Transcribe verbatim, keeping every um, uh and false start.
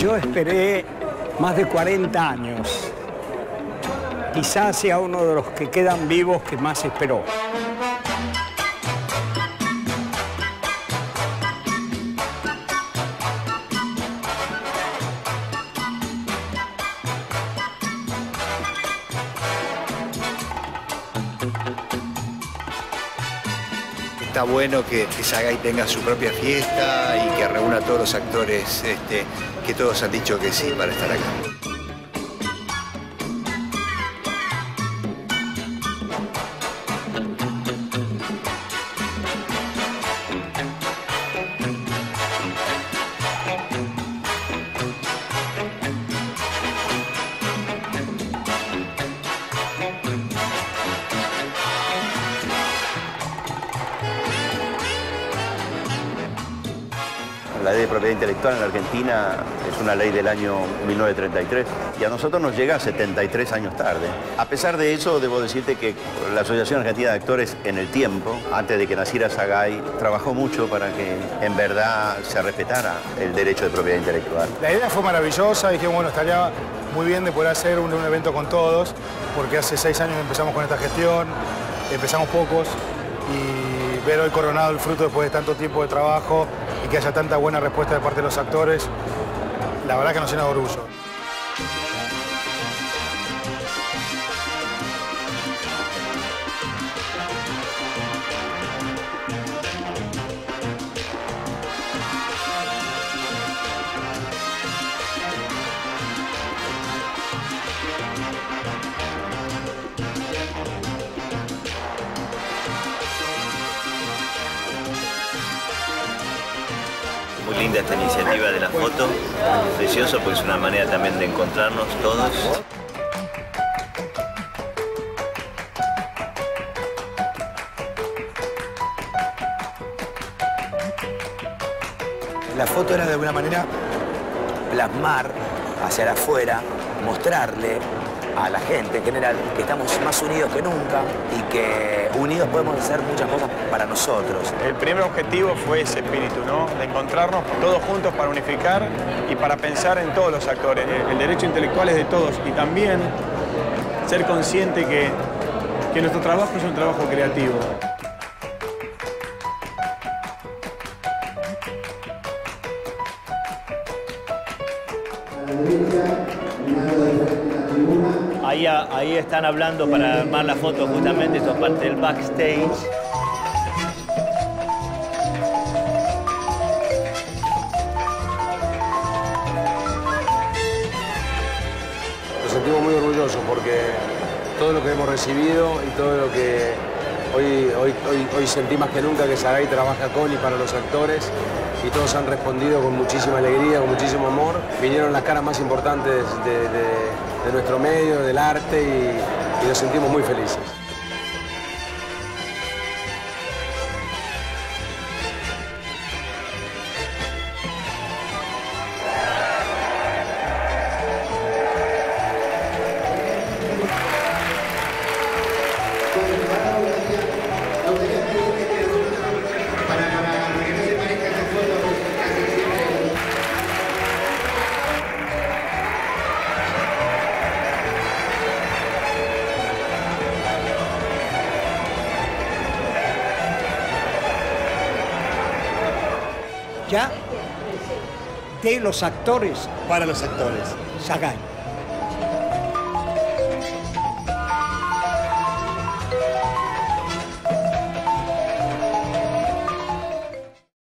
Yo esperé más de cuarenta años. Quizás sea uno de los que quedan vivos que más esperó. Está bueno que, que Sagay tenga su propia fiesta y que reúna a todos los actores este, que todos han dicho que sí para estar acá. La ley de propiedad intelectual en la Argentina es una ley del año mil novecientos treinta y tres y a nosotros nos llega setenta y tres años tarde. A pesar de eso, debo decirte que la Asociación Argentina de Actores en el tiempo, antes de que naciera Sagay, trabajó mucho para que en verdad se respetara el derecho de propiedad intelectual. La idea fue maravillosa, dije, bueno, estaría muy bien de poder hacer un, un evento con todos, porque hace seis años empezamos con esta gestión, empezamos pocos y ver hoy coronado el fruto después de tanto tiempo de trabajo y que haya tanta buena respuesta de parte de los actores, la verdad que nos llena de orgullo. Muy linda esta iniciativa de la foto, precioso porque es una manera también de encontrarnos todos. La foto era de alguna manera plasmar hacia la afuera, mostrarle a la gente en general que estamos más unidos que nunca y que unidos podemos hacer muchas cosas para nosotros. El primer objetivo fue ese espíritu, ¿no? De encontrarnos todos juntos para unificar y para pensar en todos los actores. El derecho intelectual es de todos y también ser consciente que, que nuestro trabajo es un trabajo creativo. Ahí, ahí están hablando para armar la foto, justamente, esto es parte del backstage. Nos sentimos muy orgullosos porque todo lo que hemos recibido y todo lo que hoy, hoy, hoy, hoy sentí más que nunca que Sagay trabaja con y para los actores, y todos han respondido con muchísima alegría, con muchísimo amor. Vinieron las caras más importantes de, de de nuestro medio, del arte, y, y nos sentimos muy felices. Ya de los actores para los actores. Sagay.